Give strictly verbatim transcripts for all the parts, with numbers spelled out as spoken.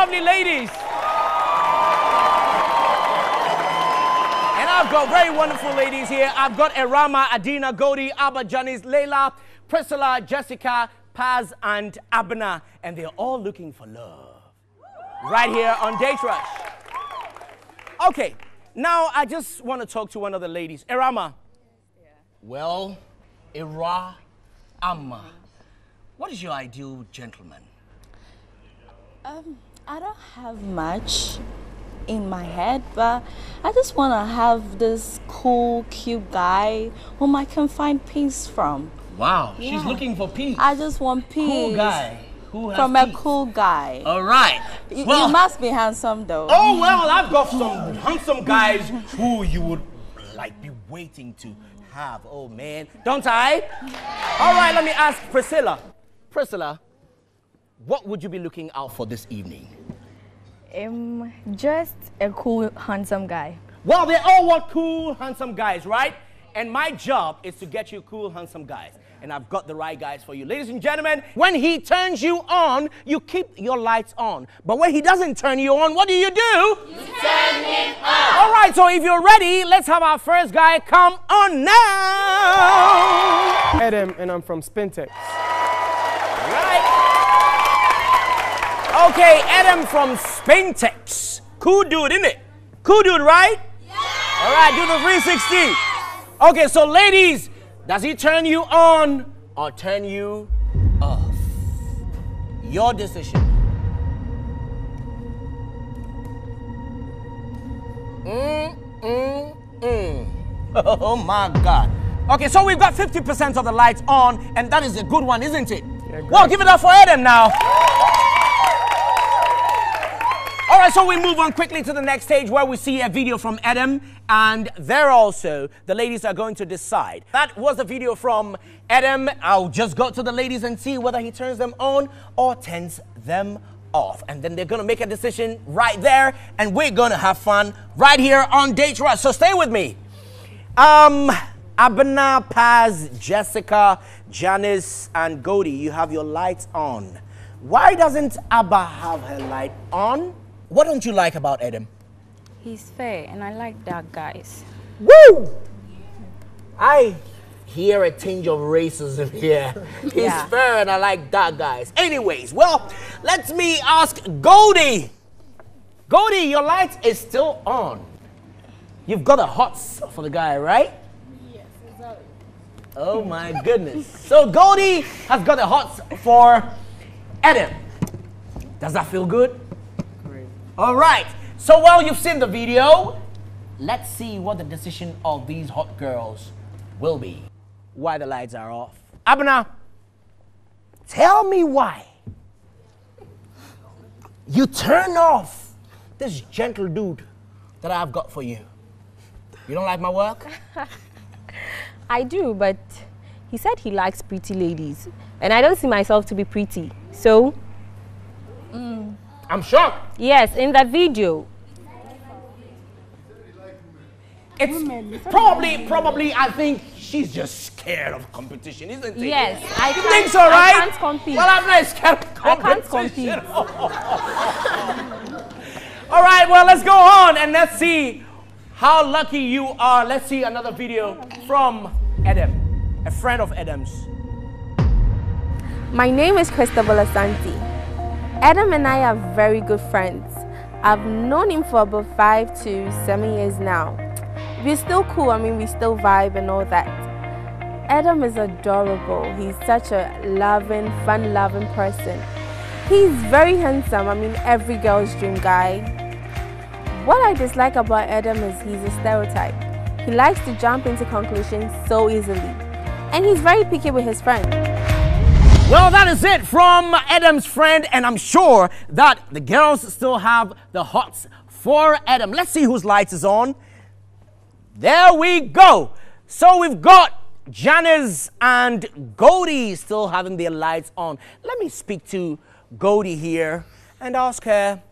lovely ladies. And I've got very wonderful ladies here. I've got Erama, Adina, Godi, Abba, Janice, Leila, Priscilla, Jessica, Paz, and Abna. And they're all looking for love. Right here on Date Rush. Okay, now I just want to talk to one of the ladies. Erama. Yeah. Well, Erama. What is your ideal gentleman? Um, I don't have much in my head, but I just want to have this cool, cute guy whom I can find peace from. Wow, yeah. She's looking for peace. I just want peace. Cool guy. Who has from peace? A cool guy. All right. You, well, you must be handsome, though. Oh, well, I've got some handsome guys who you would, like, be waiting to have. Oh, man. Don't I? All right, let me ask Priscilla. Priscilla, what would you be looking out for this evening? Um, just a cool, handsome guy. Well, they all want cool, handsome guys, right? And my job is to get you cool, handsome guys. And I've got the right guys for you. Ladies and gentlemen, when he turns you on, you keep your lights on. But when he doesn't turn you on, what do you do? You turn him on. All right, so if you're ready, let's have our first guy come on now. Adam, and I'm from Spintex. Right. Okay, Adam from Spintex. Cool dude, isn't it? Cool dude, right? Yeah. All right, do the three sixty. Yes. Okay, so ladies, does he turn you on or turn you off? Your decision. Mm, mm, mm. Oh my God. Okay, so we've got fifty percent of the lights on, and that is a good one, isn't it? Yeah, well, give it up for Adam now. All right, so we move on quickly to the next stage where we see a video from Adam, and there also the ladies are going to decide. That was the video from Adam. I'll just go to the ladies and see whether he turns them on or turns them off. And then they're going to make a decision right there, and we're going to have fun right here on Date Rush. So stay with me. Um, Abna, Paz, Jessica, Janice, and Godi, you have your lights on. Why doesn't Abba have her light on? What don't you like about Adam? He's fair, and I like dark guys. Woo! I hear a tinge of racism here. He's yeah. fair, and I like dark guys. Anyways, well, let me ask Godi. Godi, your light is still on. You've got a hot spot for the guy, right? Yes, exactly. Oh my goodness. So Godi has got a hot spot for Adam. Does that feel good? All right, so well, you've seen the video. Let's see what the decision of these hot girls will be. Why the lights are off. Abna, tell me why you turn off this gentle dude that I've got for you. You don't like my work? I do, but he said he likes pretty ladies, and I don't see myself to be pretty, so... Mm. I'm shocked. Yes, in that video. It's probably, probably, I think she's just scared of competition, isn't she? Yes, I you think so, right? I can't compete. Well, I'm not scared of competition. I can't compete. All right, well, let's go on and let's see how lucky you are. Let's see another video from Adam, a friend of Adam's. My name is Cristobal Asante. Adam and I are very good friends. I've known him for about five to seven years now. We're still cool, I mean, we still vibe and all that. Adam is adorable. He's such a loving, fun-loving person. He's very handsome, I mean, every girl's dream guy. What I dislike about Adam is he's a stereotype. He likes to jump into conclusions so easily. And he's very picky with his friends. Well, that is it from Adam's friend, and I'm sure that the girls still have the hots for Adam. Let's see whose light is on. There we go. So we've got Janice and Godi still having their lights on. Let me speak to Godi here and ask her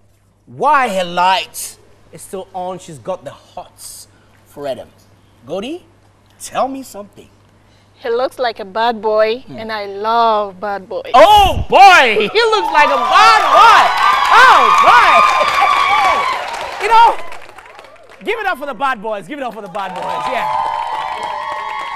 why her light is still on. She's got the hots for Adam. Godi, tell me something. He looks like a bad boy, mm. and I love bad boys. Oh boy, he looks like a bad boy. Oh, my. You know, give it up for the bad boys. Give it up for the bad boys. Yeah.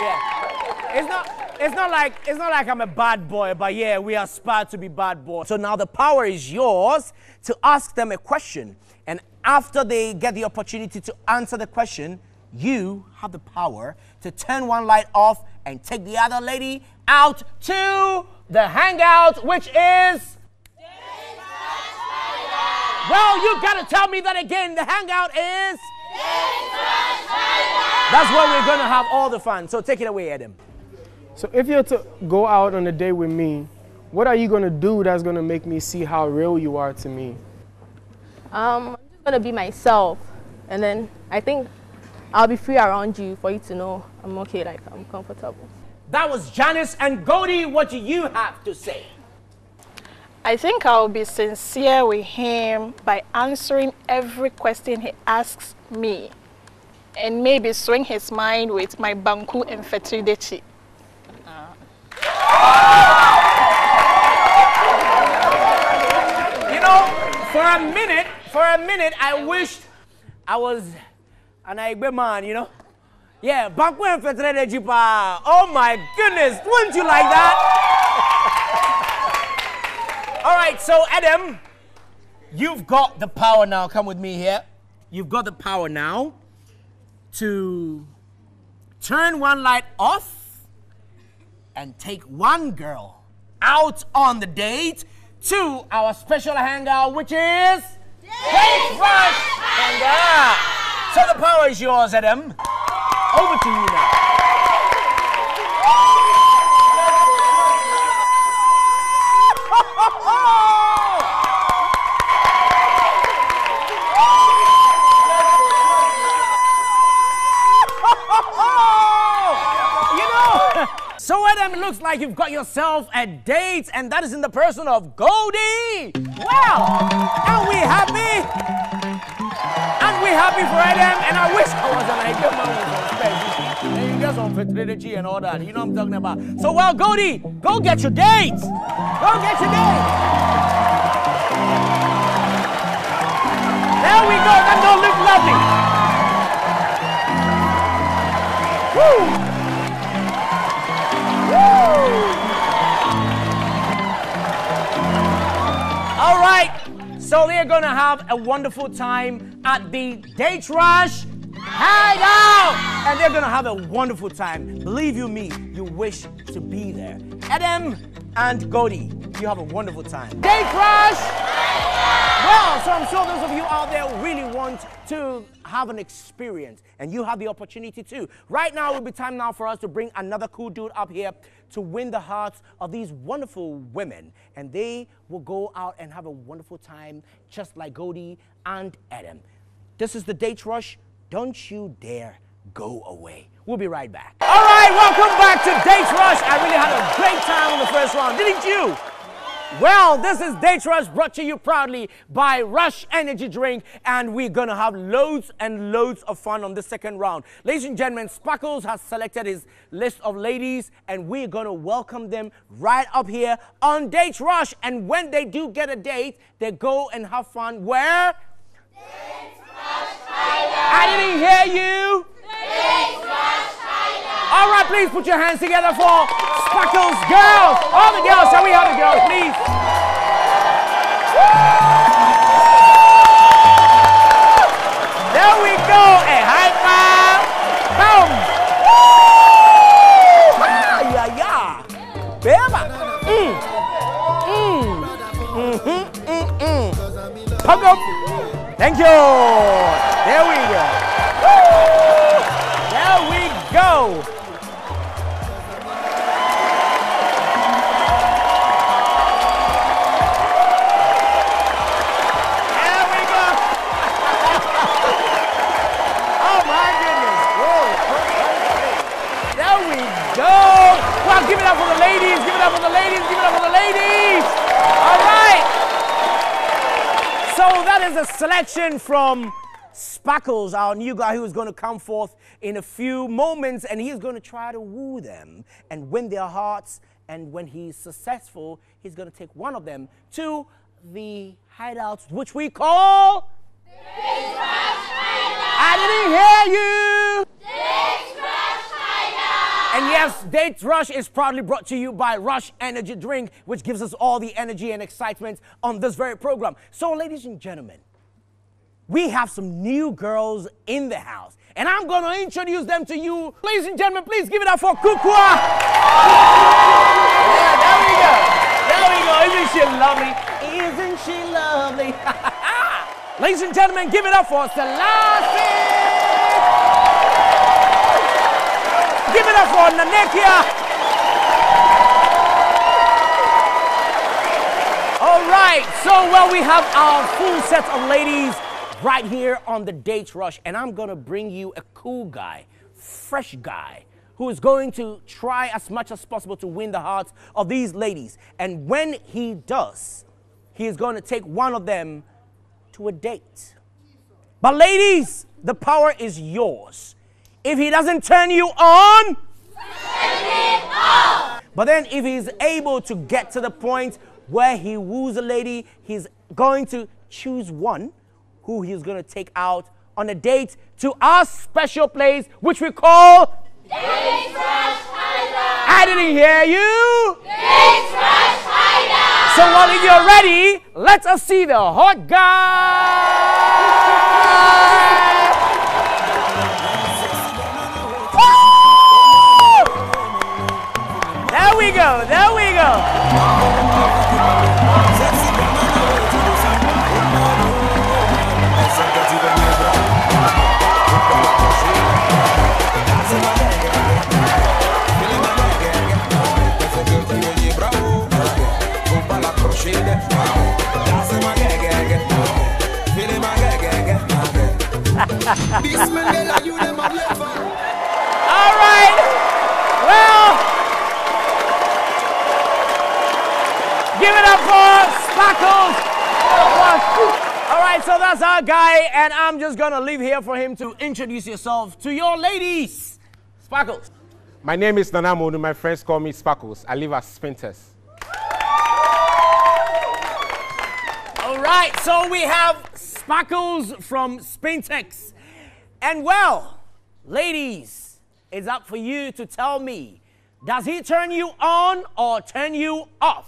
Yeah. It's not... It's not like it's not like I'm a bad boy, but yeah, we aspire to be bad boys. So now the power is yours to ask them a question. And after they get the opportunity to answer the question, you have the power to turn one light off and take the other lady out to the hangout, which is... Well, you gotta tell me that again. The hangout is... That's where we're gonna have all the fun. So take it away, Adam. So if you're to go out on a date with me, what are you going to do that's going to make me see how real you are to me? Um, I'm just going to be myself. And then I think I'll be free around you for you to know I'm okay, like I'm comfortable. That was Janice and Goldie. What do you have to say? I think I'll be sincere with him by answering every question he asks me. And maybe swing his mind with my banku and fetidechi. You know, for a minute, for a minute, I wished I was an Aigbe man, you know? Yeah, back when Fetrede Jipa. Oh my goodness, wouldn't you like that? All right, so Adam, you've got the power now. Come with me here. You've got the power now to turn one light off and take one girl out on the date to our special hangout, which is... Date Rush Hangout! So the power is yours, Adam. Over to you now. So Adam, it looks like you've got yourself a date, and that is in the person of Goldie. Wow! Are we happy? Aren't we happy for Adam? And I wish I was an ideal man with respect. You guys on fraternity and all that, you know what I'm talking about. So well, Goldie, go get your date. Go get your date. There we go, that don't look lovely. Woo! All right, so they're gonna have a wonderful time at the Date Rush Hangout, and they're gonna have a wonderful time. Believe you me, you wish to be there. Adam and Goldie, you have a wonderful time. Date Rush. Well, so I'm sure those of you out there really want to have an experience, and you have the opportunity too. Right now, it will be time now for us to bring another cool dude up here to win the hearts of these wonderful women, and they will go out and have a wonderful time, just like Goldie and Adam. This is the Date Rush. Don't you dare go away. We'll be right back. All right, welcome back to Date Rush. I really had a great time in the first round, didn't you? Well, this is Date Rush, brought to you proudly by Rush Energy Drink, and we're going to have loads and loads of fun on the second round. Ladies and gentlemen, Sparkles has selected his list of ladies, and we're going to welcome them right up here on Date Rush. And when they do get a date, they go and have fun where? Date Rush Thailand. I didn't hear you. Date Rush Thailand. All right, please put your hands together for... Sparkles, girls, all the girls, shall we have the girls, please? There we go, a high five, boom! Woo! Yeah, yeah. Beba. Mm. Mm. Mm-hmm. Mm-mm. Pump up. Thank you. There we go. Woo! There we go. Give it up for the ladies, give it up for the ladies, give it up for the ladies! All right! So that is a selection from Sparkles, our new guy who is going to come forth in a few moments, and he is going to try to woo them and win their hearts, and when he's successful, he's going to take one of them to the hideouts, which we call Date Rush Hideout. I didn't hear you. Date Rush Hideout. And yes, Date Rush is proudly brought to you by Rush Energy Drink, which gives us all the energy and excitement on this very program. So, ladies and gentlemen, we have some new girls in the house, and I'm going to introduce them to you. Ladies and gentlemen, please give it up for Kukwa. Yeah, there we go. There we go. Isn't she lovely? Isn't she lovely? Ladies and gentlemen, give it up for Selassie. Give it up for Nanekia. All right. So, well, we have our full set of ladies right here on the Date Rush, and I'm gonna bring you a cool guy, fresh guy, who is going to try as much as possible to win the hearts of these ladies. And when he does, he is gonna take one of them to a date. But ladies, the power is yours. If he doesn't turn you on, turn it off. But then if he's able to get to the point where he woos a lady, he's going to choose one who he's going to take out on a date to our special place, which we call Date Rush Hideout. I didn't hear you. Date Rush Hideout. So, well, if you're ready, let us see the hot guy. There we go. There we go. All right, well, give it up for Spackles. All right, so that's our guy, and I'm just gonna leave here for him to introduce yourself to your ladies. Spackles. My name is Nana Modu. My friends call me Spackles. I live at Spintex. All right, so we have Spackles from Spintex. And well, ladies, it's up for you to tell me, does he turn you on or turn you off?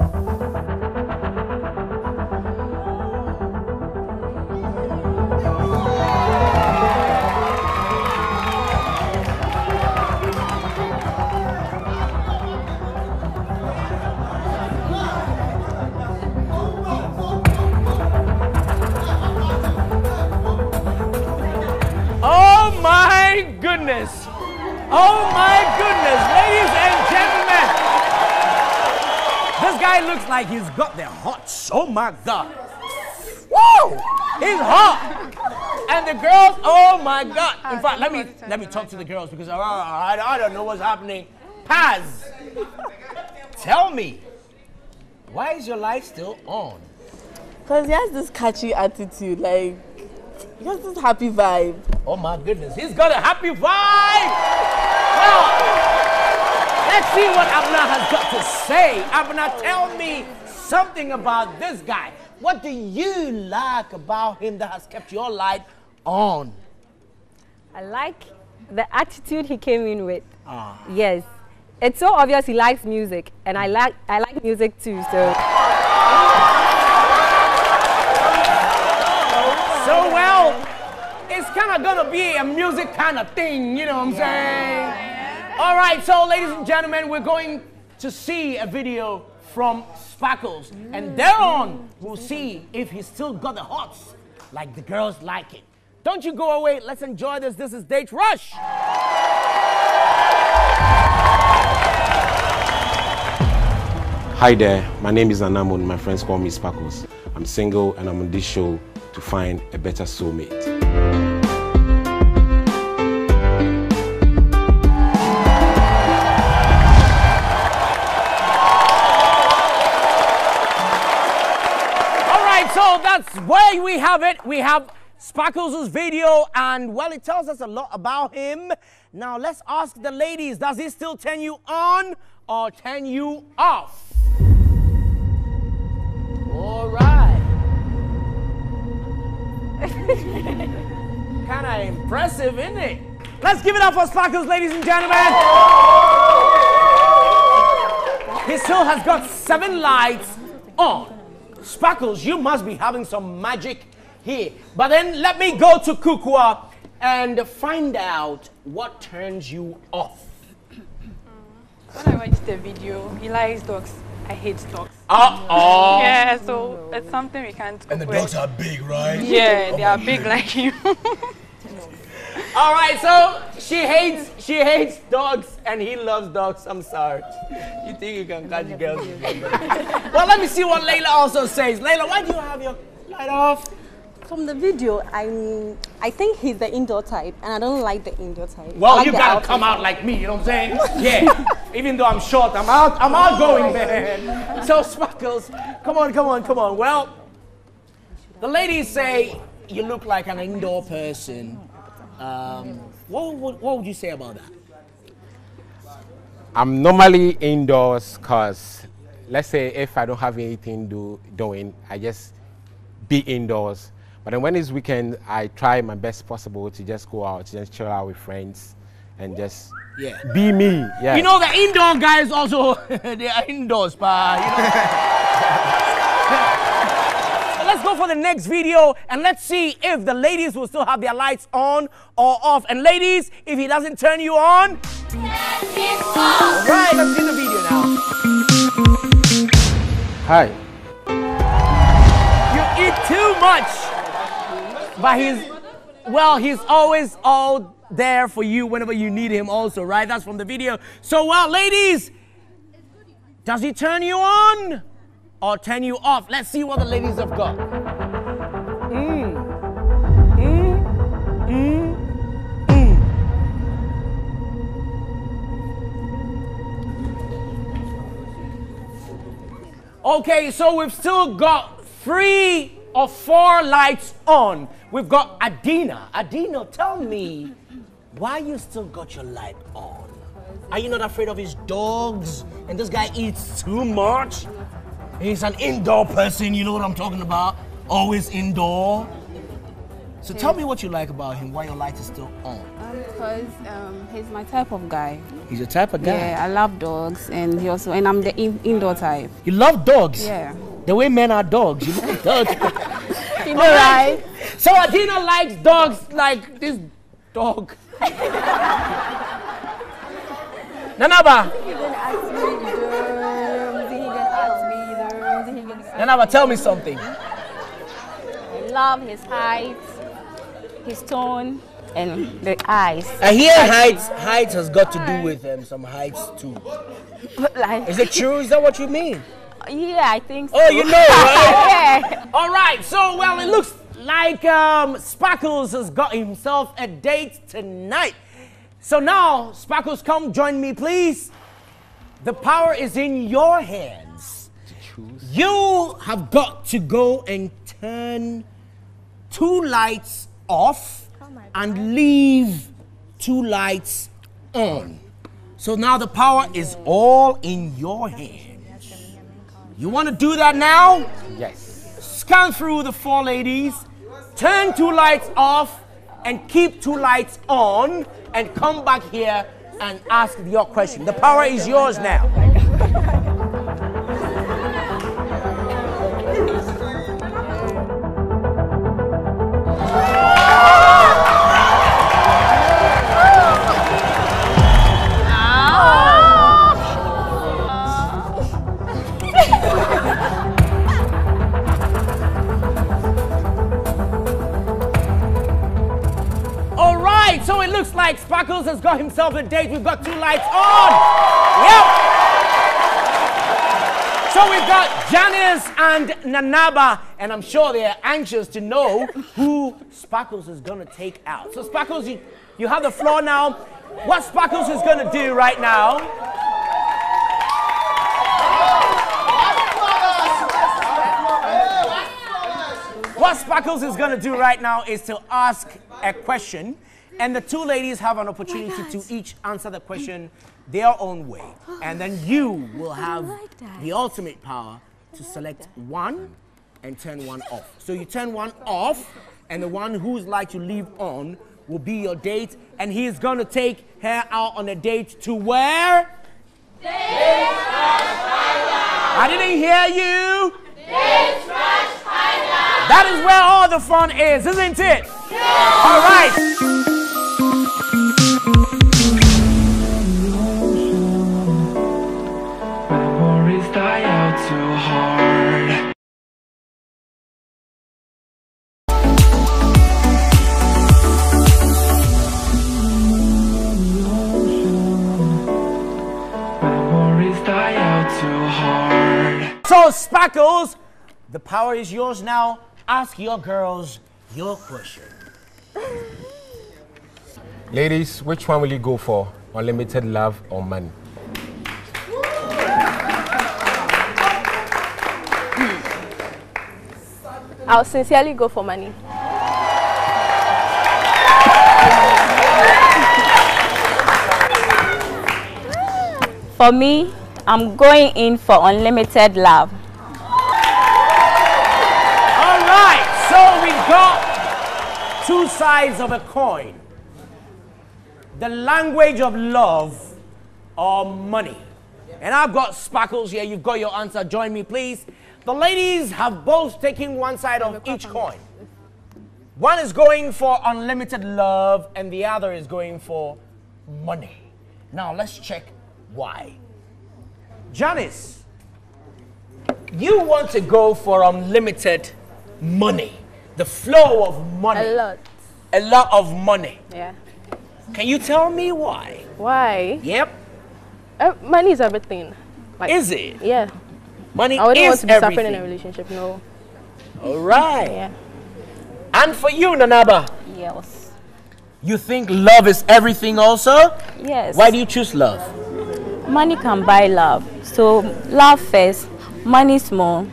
Goodness. Oh my goodness, ladies and gentlemen. This guy looks like he's got the hots. Oh my God. Whoa! He's hot. And the girls, oh my God. In fact, let me let me talk to the girls because I, I, I don't know what's happening. Paz, tell me, why is your light still on? Because he has this catchy attitude, like, he has this happy vibe. Oh my goodness, he's got a happy vibe! Now, let's see what Abna has got to say. Abna, tell me something about this guy. What do you like about him that has kept your light on? I like the attitude he came in with. Ah. Yes. It's so obvious he likes music, and I like, I like music too, so. So well, it's kind of going to be a music kind of thing, you know what I'm yeah. saying? All right, so ladies and gentlemen, we're going to see a video from Spackles. Mm. And thereon, we'll see if he's still got the hots, like the girls like it. Don't you go away. Let's enjoy this. This is Date Rush. Hi there. My name is Anamon. My friends call me Spackles. I'm single and I'm on this show to find a better soulmate. All right, so that's where we have it. We have Spackles' video, and well, it tells us a lot about him. Now let's ask the ladies, does he still turn you on or turn you off? All right. Kind of impressive, isn't it? Let's give it up for Sparkles, ladies and gentlemen. He still has got seven lights on. Sparkles, you must be having some magic here. But then let me go to Kukwa and find out what turns you off. When I watched the video, he likes dogs. I hate dogs. Uh-oh. Yeah, so it's something we can't cope with. And the dogs are big, right? Yeah, they are big like you. All right, so she hates she hates dogs and he loves dogs. I'm sorry. You think you can catch girls? Well, let me see what Layla also says. Layla, why do you have your light off? From the video, I'm, I think he's the indoor type, and I don't like the indoor type. Well, like you gotta outfit. Come out like me, you know what I'm saying? Yeah, even though I'm short, I'm out, I'm outgoing, man. So, Sparkles, come on, come on, come on. Well, the ladies say you look like an indoor person. Um, what, what, what would you say about that? I'm normally indoors, because, let's say, if I don't have anything do, doing, I just be indoors. But then when it's weekend, I try my best possible to just go out, just chill out with friends, and just yeah. be me. Yeah. You know, the indoor guys also, they are indoors, pa. You know? So let's go for the next video, and let's see if the ladies will still have their lights on or off. And ladies, if he doesn't turn you on... Turn it off! All right, let's see the video now. Hi. You eat too much. But he's, well, he's always all there for you whenever you need him also, right? That's from the video. So, well, ladies, does he turn you on or turn you off? Let's see what the ladies have got. Mm. Mm. Mm. Mm. Okay, so we've still got three or four lights on. We've got Adina. Adina, tell me, why you still got your light on? Are you not afraid of his dogs? And this guy eats too much? He's an indoor person, you know what I'm talking about? Always indoor. So yeah. Tell me what you like about him, why your light is still on. Um, because um, he's my type of guy. He's your type of guy? Yeah, I love dogs, and he also, and I'm the in indoor type. You love dogs? Yeah. The way men are dogs, you love dogs. All right. So Adina likes dogs like this dog. Nanaba. He can ask me the he can ask me the he can ask Nanaba, tell me something. I love his height, his tone, and the eyes. I hear heights. Heights has got to do with um, some heights too. But like, is it true? Is that what you mean? Yeah, I think so. Oh, you know, right? Yeah. All right, so, well, it looks like um, Sparkles has got himself a date tonight. So now, Sparkles, come join me, please. The power is in your hands. You have got to go and turn two lights off and leave two lights on. So now the power is all in your hands. You want to do that now? Yes. Scan through the four ladies, turn two lights off and keep two lights on and come back here and ask your question. The power is yours now. Like Sparkles has got himself a date. We've got two lights on. Yep. So we've got Janice and Nanaba, and I'm sure they're anxious to know who Sparkles is going to take out. So Sparkles, you, you have the floor now. What Sparkles is going to do right now? What Sparkles is going to do right now is to ask a question. And the two ladies have an opportunity oh to each answer the question their own way. Oh, and then you will have like the ultimate power to like select that. one and turn one off. So you turn one off and the one whose light you live on will be your date, and he's gonna take her out on a date to where? Date Rush Hideout! I didn't hear you! Date Rush Hideout! That is where all the fun is, isn't it? Yeah. All right! So, Spackles, the power is yours now. Ask your girls your question. Ladies, which one will you go for? Unlimited love or money? I'll sincerely go for money. For me, I'm going in for unlimited love. All right, so we've got two sides of a coin. The language of love or money. And I've got Spackles here. You've got your answer. Join me, please. The ladies have both taken one side of each coin. One is going for unlimited love and the other is going for money. Now, let's check why. Janice, you want to go for unlimited money, the flow of money. A lot. A lot of money. Yeah. Can you tell me why? Why? Yep. Uh, money is everything. Like, is it? Yeah. Money is everything. I wouldn't want to be suffering in a relationship, no. All right. Yeah. And for you, Nanaba? Yes. You think love is everything also? Yes. Why do you choose love? Money can buy love. So love first, money small,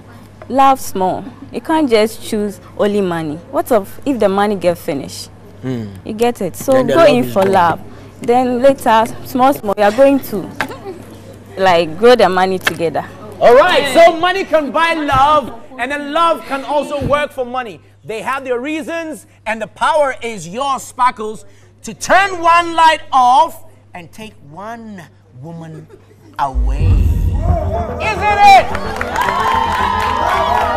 love small. You can't just choose only money. What of if the money get finished? Mm. You get it? So go in for love. Then later, small, small, you are going to like grow the money together. All right, so money can buy love, and then love can also work for money. They have their reasons, and the power is yours, Spackles, to turn one light off and take one woman away. Isn't it?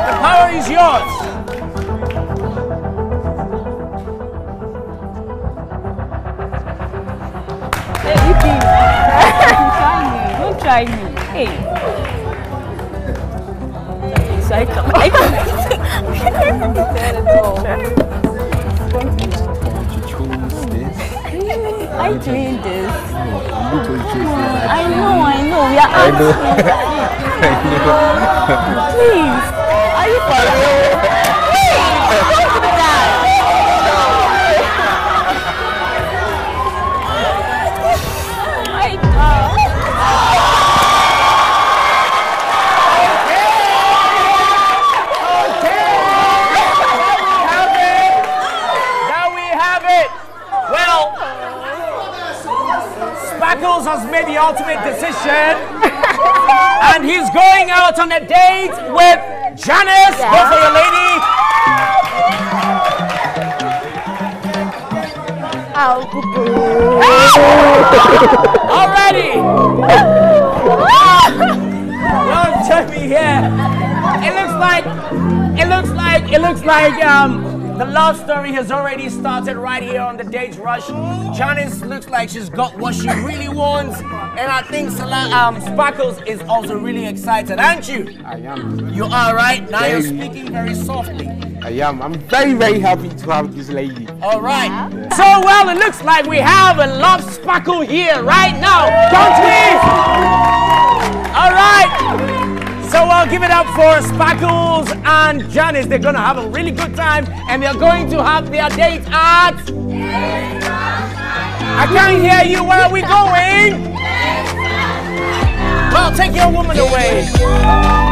The power is yours. Hey, you can try me. Don't try me. Hey. So I come. I come. I'm doing this. I know, I know. We are asking. Please. Are you for real? Please. Don't do that. Now we have it. Well. Spackles has made the ultimate decision and he's going out on a date with Janice. Yeah. Go for your lady. Already. Don't check me here. It looks like, it looks like, it looks like, um, the love story has already started right here on the Date Rush. Janice looks like she's got what she really wants. And I think um, Spackles is also really excited, aren't you? I am. You are, right? Now you're speaking very softly. I am. I'm very, very happy to have this lady. All right. Yeah. So, well, it looks like we have a love Spackle here right now, don't we? All right. So I'll give it up for Spackles and Janice. They're going to have a really good time and they're going to have their date at... I can't hear you. Where are we going? Well, take your woman away.